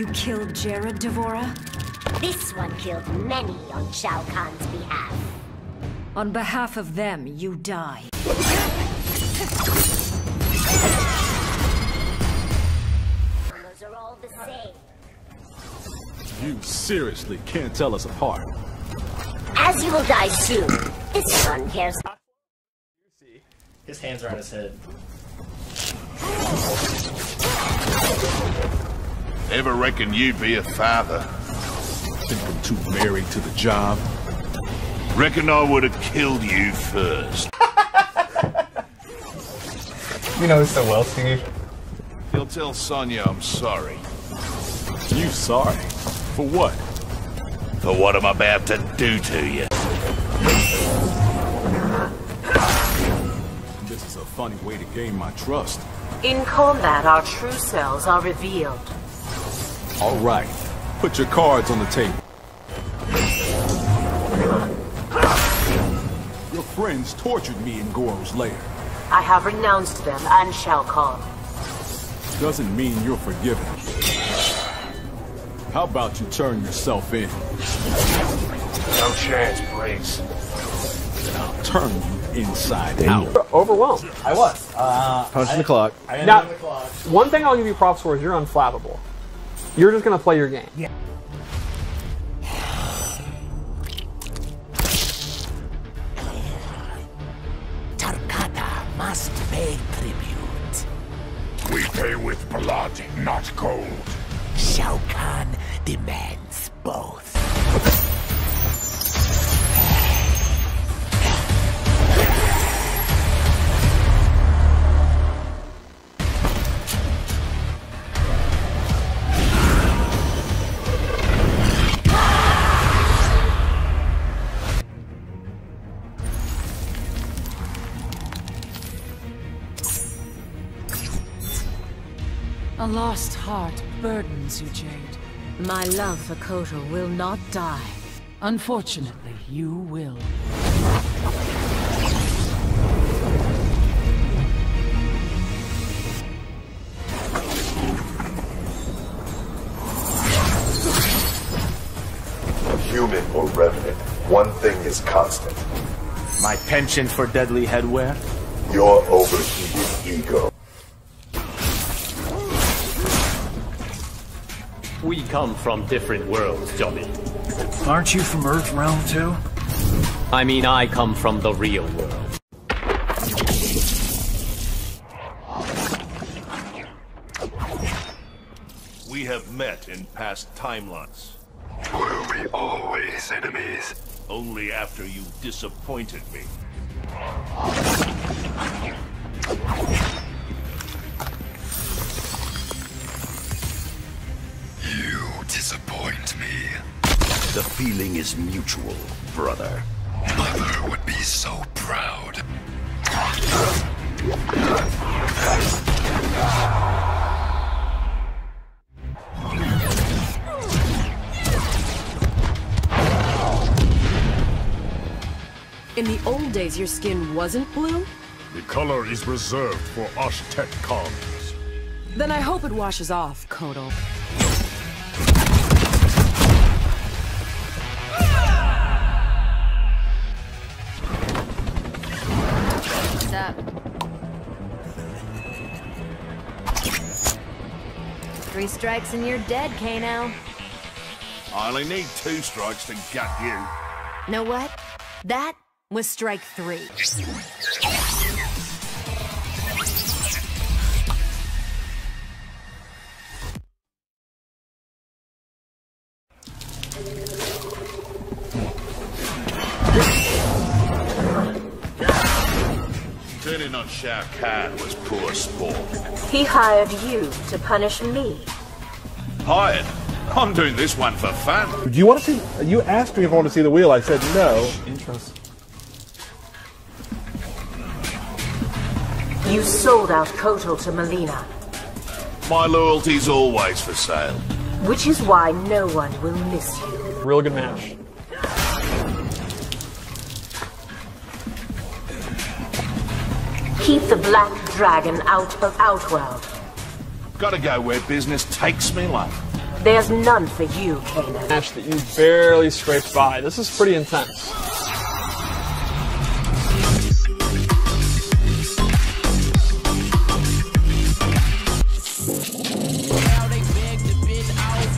You killed Jared D'Vorah? This one killed many on Shao Kahn's behalf. On behalf of them, you die. Those are all the same. You seriously can't tell us apart. As you will die soon, this one cares. His hands are on his head. Ever reckon you'd be a father? Think I'm too married to the job? Reckon I would have killed you first. You know it's so well, Steve. He'll tell Sonya I'm sorry. You sorry? For what? For what I'm about to do to you. This is a funny way to gain my trust. In combat, our true selves are revealed. All right. Put your cards on the table. Your friends tortured me in Goro's lair. I have renounced them and shall call. Doesn't mean you're forgiven. How about you turn yourself in? No chance, please. I'll turn you inside out. Overwhelmed. I was. Punching the clock. Now, one thing I'll give you props for is you're unflappable. You're just gonna play your game. Yeah. Tarkata must pay tribute. We pay with blood, not gold. Shao Kahn demands both. A lost heart burdens you, Jade. My love for Kotal will not die. Unfortunately, you will. Human or revenant, one thing is constant. My penchant for deadly headwear? Your overheated ego. We come from different worlds, Johnny. Aren't you from Earth Realm, too? I mean, I come from the real world. We have met in past timelines. Were we always enemies? Only after you disappointed me. Disappoint me. The feeling is mutual, brother. Mother would be so proud. In the old days, your skin wasn't blue? The color is reserved for Osh-Tek colonies. Then I hope it washes off, Kotal. Three strikes and you're dead, Kano. I only need 2 strikes to gut you. Know what? That was strike 3. Turning on Shao Kahn was poor sport. He hired you to punish me. Hired? I'm doing this one for fun. Do you want to see? You asked me if I want to see the wheel. I said no. Interest. You sold out Kotal to Molina. My loyalty's always for sale. Which is why no one will miss you. Real good match. Keep the Black Dragon out of Outworld. Gotta go where business takes me, love. There's none for you, Kenan. Match that you barely scraped by. This is pretty intense.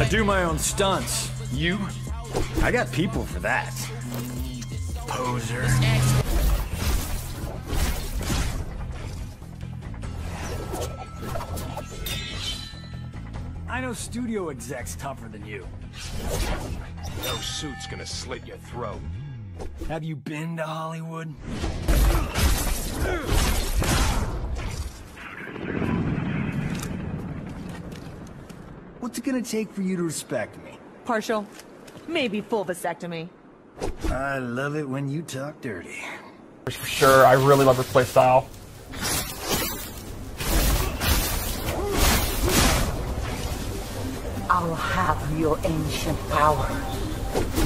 I do my own stunts. You? I got people for that. Poser. I know studio execs tougher than you. No suit's gonna slit your throat. Have you been to Hollywood? What's it gonna take for you to respect me? Partial. Maybe full vasectomy. I love it when you talk dirty. For sure, I really love her playstyle. I'll have your ancient power.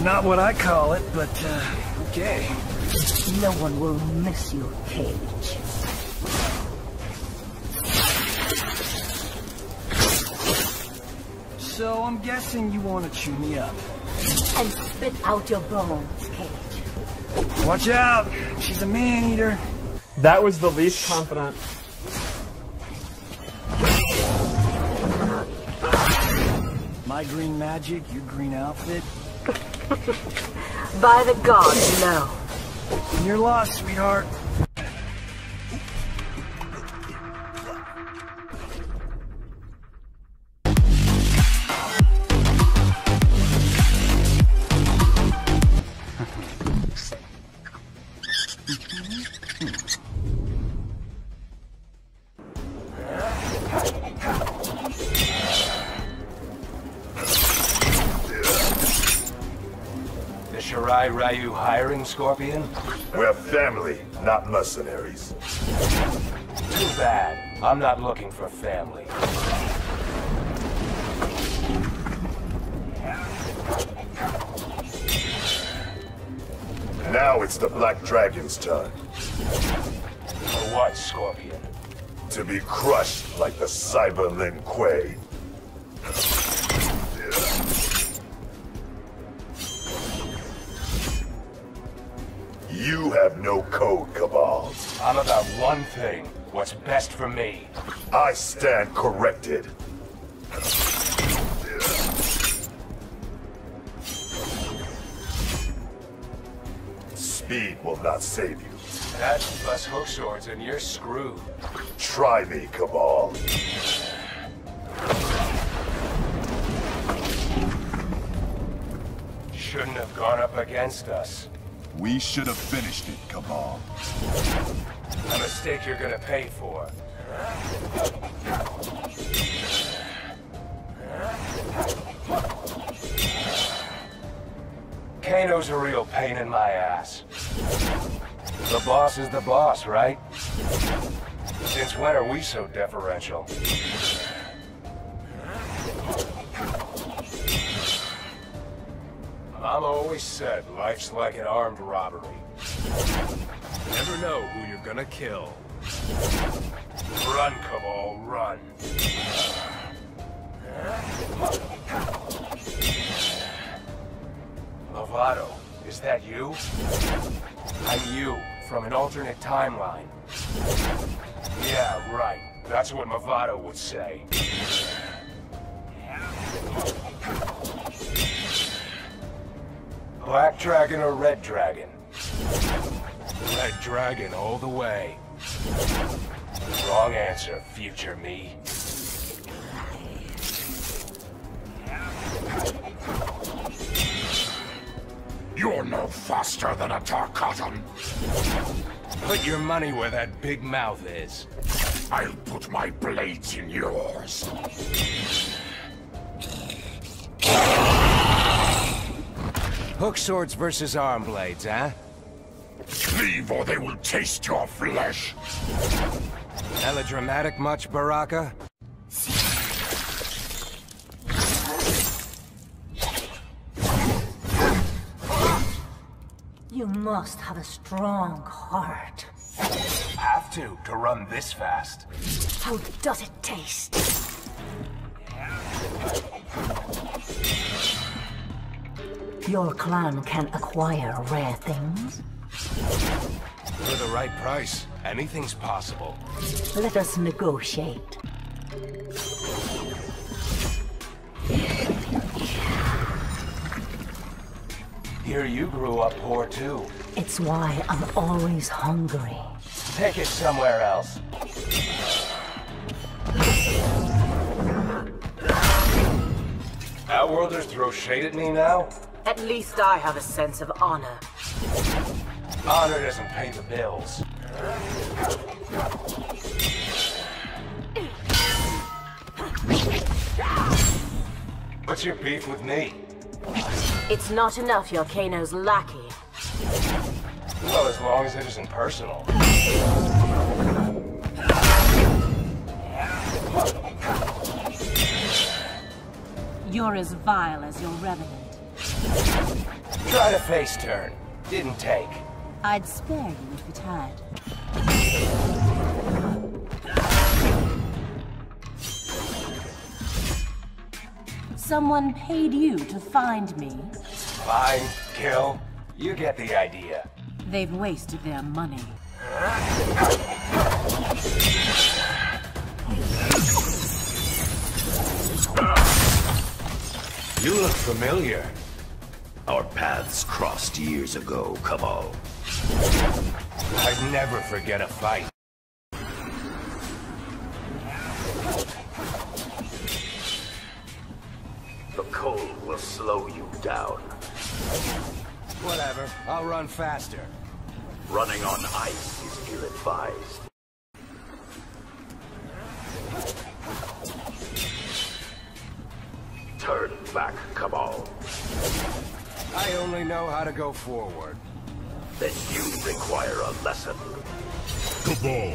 Not what I call it, but, okay. No one will miss your cage. So I'm guessing you want to chew me up. And spit out your bones, Cage. Watch out! She's a man-eater. That was the least confident. My green magic, your green outfit. By the gods, no. You're lost, sweetheart. Shirai Ryu hiring Scorpion? We're family, not mercenaries. Too bad. I'm not looking for family. Now it's the Black Dragon's turn. For what, Scorpion? To be crushed like the Cyber Lin Kuei. You have no code, Kabal. I'm about one thing. What's best for me? I stand corrected. Speed will not save you. That plus hook swords and you're screwed. Try me, Kabal. Shouldn't have gone up against us. We should have finished it, Kabal. A mistake you're gonna pay for. Kano's a real pain in my ass. The boss is the boss, right? Since when are we so deferential? Mama always said, life's like an armed robbery. Never know who you're gonna kill. Run, Kabal, run. Mavado, is that you? I'm you, from an alternate timeline. Yeah, right. That's what Mavado would say. Black Dragon or Red Dragon? Red Dragon all the way. Wrong answer, future me. You're no faster than a Tarkatan. Put your money where that big mouth is. I'll put my blades in yours. Hook swords versus arm blades, huh? Leave or they will taste your flesh! Melodramatic much, Baraka? You must have a strong heart. Have to run this fast. How does it taste? Your clan can acquire rare things? For the right price, anything's possible. Let us negotiate. Here you grew up poor too. It's why I'm always hungry. Take it somewhere else. Outworlders throw shade at me now? At least I have a sense of honor. Honor doesn't pay the bills. What's your beef with me? It's not enough you're Kano's lackey. Well, as long as it isn't personal. You're as vile as your revenant. Tried a face turn. Didn't take. I'd spare you if you tried. Someone paid you to find me. Find, kill, you get the idea. They've wasted their money. You look familiar. Our paths crossed years ago, Kabal. I'd never forget a fight. The cold will slow you down. Whatever, I'll run faster. Running on ice is ill-advised. Turn back, Kabal. I only know how to go forward. Then you require a lesson. Kabal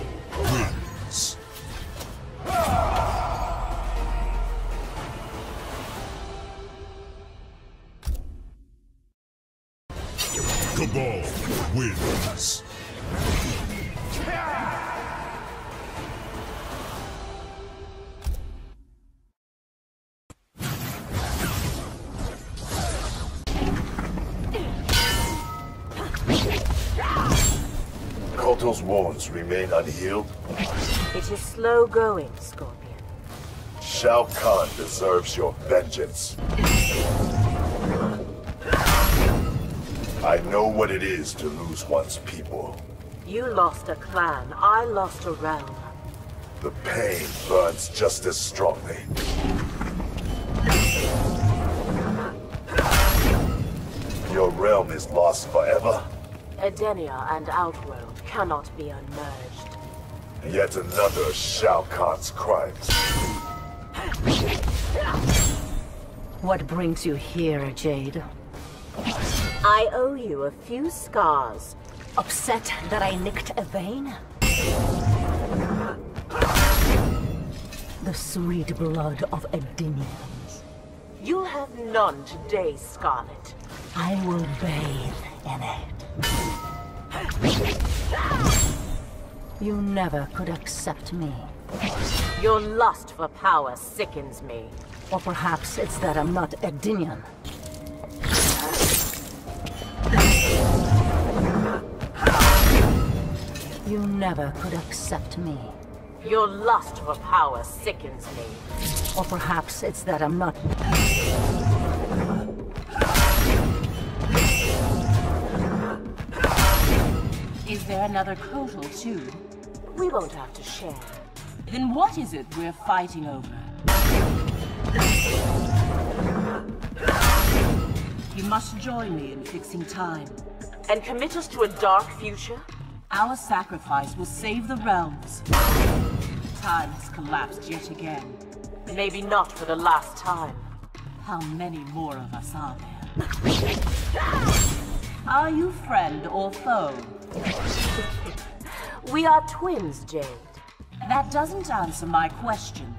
wins. Kabal wins. Kotal's wounds remain unhealed. It is slow going, Scorpion. Shao Kahn deserves your vengeance. I know what it is to lose one's people. You lost a clan, I lost a realm. The pain burns just as strongly. Your realm is lost forever. Edenia and Outworld cannot be unmerged. Yet another of Shao Kahn's crimes. What brings you here, Jade? I owe you a few scars. Upset that I nicked a vein? The sweet blood of Edenians. You'll have none today, Scarlet. I will bathe in it. You never could accept me. Your lust for power sickens me. Or perhaps it's that I'm not Edenian. You never could accept me. Your lust for power sickens me. Or perhaps it's that I'm not... Is there another Kotal too? We won't have to share. Then what is it we're fighting over? You must join me in fixing time. And commit us to a dark future? Our sacrifice will save the realms. Time has collapsed yet again. Maybe not for the last time. How many more of us are there? Are you friend or foe? We are twins, Jade. That doesn't answer my question.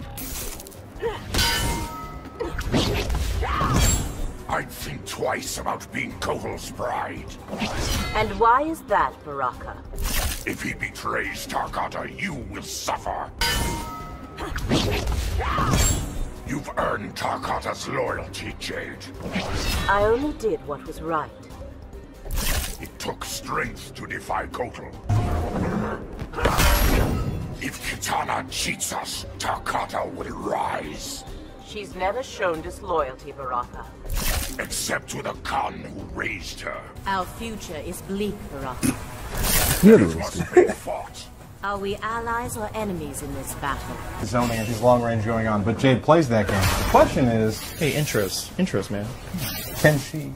I'd think twice about being Kotal's bride. And why is that, Baraka? If he betrays Tarkata, you will suffer. You've earned Tarkata's loyalty, Jade. I only did what was right. It took strength to defy Kotal. If Kitana cheats us, Tarkata will rise. She's never shown disloyalty, Baraka. Except to the Khan who raised her. Our future is bleak, Baraka. It must be fought. Are we allies or enemies in this battle? Zoning at these long range going on, but Jade plays that game. The question is... Hey, intros, man. Can she?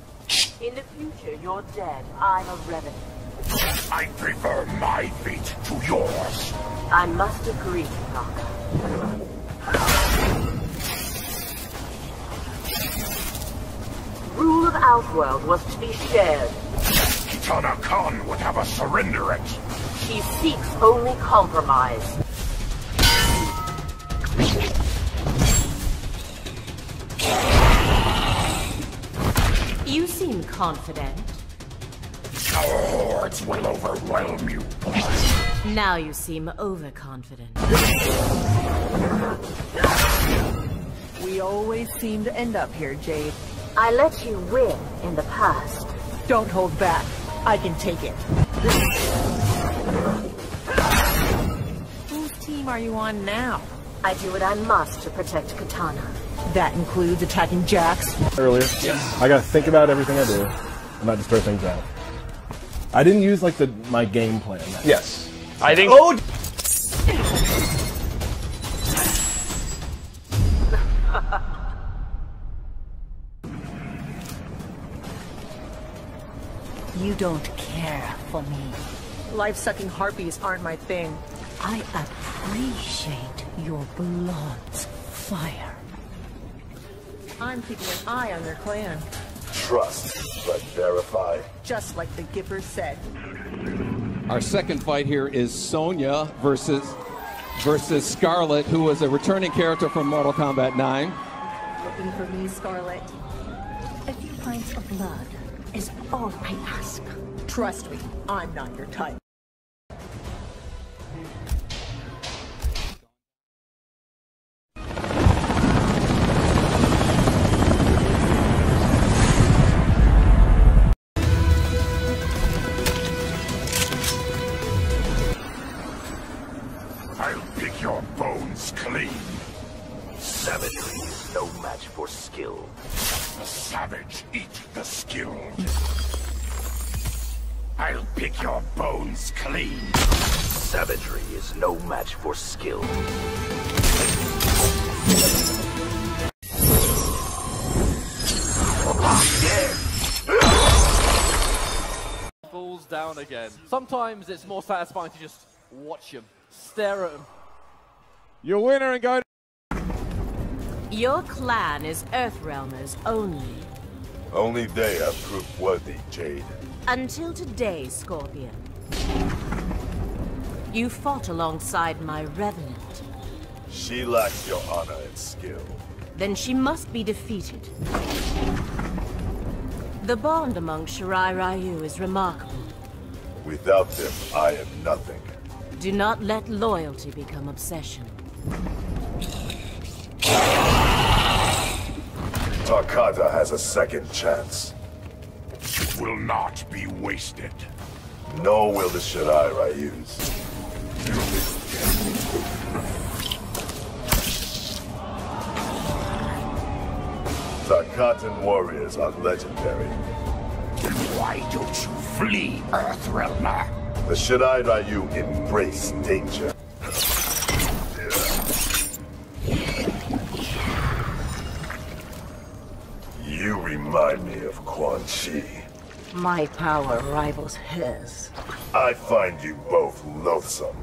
In the future, you're dead. I'm a revenant. I prefer my fate to yours. I must agree, Baraka. Rule of Outworld was to be shared. Kitana Khan would have us surrender it. She seeks only compromise. You seem confident. Our hordes will overwhelm you. Now you seem overconfident. We always seem to end up here, Jade. I let you win in the past. Don't hold back. I can take it. Whose team are you on now? I do what I must to protect Kitana. That includes attacking Jax. Earlier, yes. I gotta think about everything I do and not just throw things out. I didn't use like my game plan. Yes. I think. Oh. You don't care for me. Life-sucking harpies aren't my thing. I appreciate your blood's fire. I'm keeping an eye on their clan. Trust, but verify. Just like the giver said. Our second fight here is Sonya versus Scarlet, who was a returning character from Mortal Kombat 9. Looking for me, Scarlet? A few pints of blood is all I ask. Trust me, I'm not your type. I'll pick your bones clean. Savagery is no match for skill. The savage eat the skilled. I'll pick your bones clean. Savagery is no match for skill. Falls down again. Sometimes it's more satisfying to just watch him, stare at him. Your winner and go. Your clan is Earthrealmers only. Only they are proof worthy, Jade. Until today, Scorpion. You fought alongside my revenant. She lacks your honor and skill. Then she must be defeated. The bond among Shirai Ryu is remarkable. Without them, I am nothing. Do not let loyalty become obsession. Tarkata has a second chance. It will not be wasted. Nor will the Shirai Ryu's. Tarkatan warriors are legendary. Then why don't you flee, Earthrealmer? The Shirai Ryu embrace danger. You remind me of Quan Chi. My power rivals his. I find you both loathsome.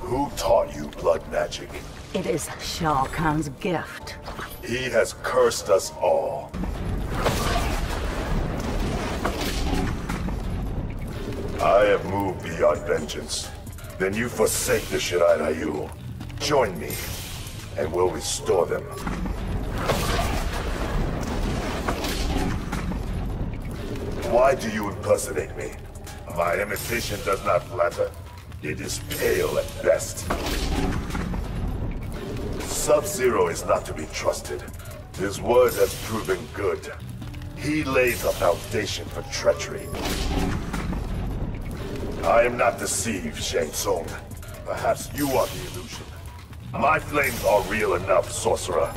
Who taught you blood magic? It is Shao Kahn's gift. He has cursed us all. I have moved beyond vengeance. Then you forsake the Shirai Ryu. Join me, and we'll restore them. Why do you impersonate me? My imitation does not flatter. It is pale at best. Sub-Zero is not to be trusted. His word has proven good. He lays a foundation for treachery. I am not deceived, Shang Tsung. Perhaps you are the illusion. My flames are real enough, sorcerer.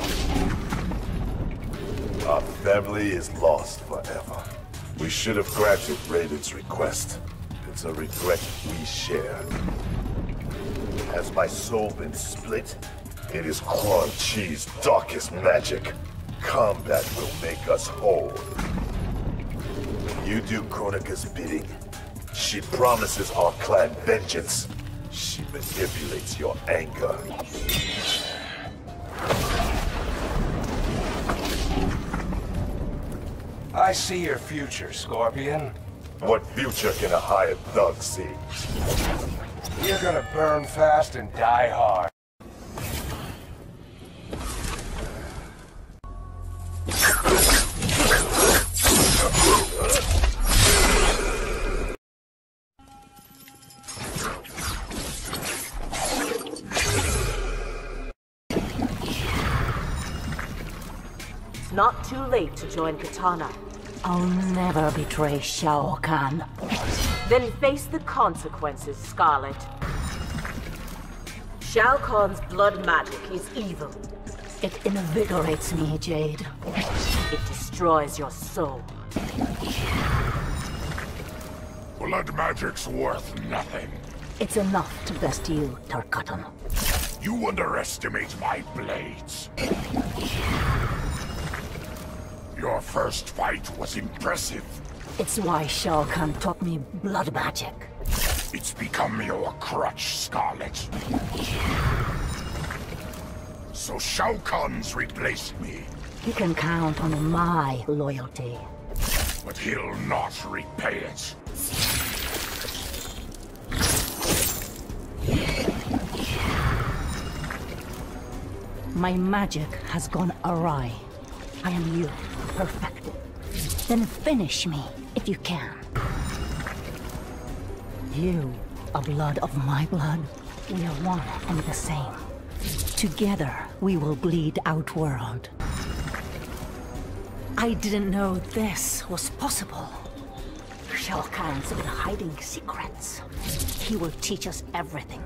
Our family is lost forever. We should have granted Raiden's request. It's a regret we share. Has my soul been split? It is Quan Chi's darkest magic. Combat will make us whole. You do Kronika's bidding. She promises our clan vengeance. She manipulates your anger. I see your future, Scorpion. What future can a hired thug see? You're gonna burn fast and die hard. It's not too late to join Kitana. I'll never betray Shao Kahn. Then face the consequences, Scarlet. Shao Kahn's blood magic is evil. It invigorates me, Jade. It destroys your soul. Blood magic's worth nothing. It's enough to best you, Tarkata. You underestimate my blades. Your first fight was impressive. It's why Shao Kahn taught me blood magic. It's become your crutch, Scarlet. So Shao Kahn's replaced me. You can count on my loyalty. But he'll not repay it. My magic has gone awry. I am you. Perfected. Then finish me, if you can. You are blood of my blood. We are one and the same. Together, we will bleed Outworld. I didn't know this was possible. Shao Kahn's been hiding secrets. He will teach us everything.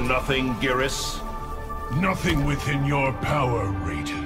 Nothing, Geras? Nothing within your power, Raiden.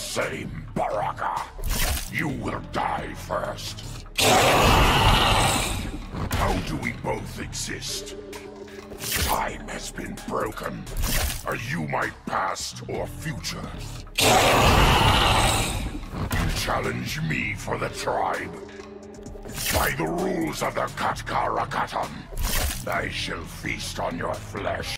Same, Baraka. You will die first. How do we both exist? Time has been broken. Are you my past or future? You challenge me for the tribe. By the rules of the Katkarakatam, I shall feast on your flesh.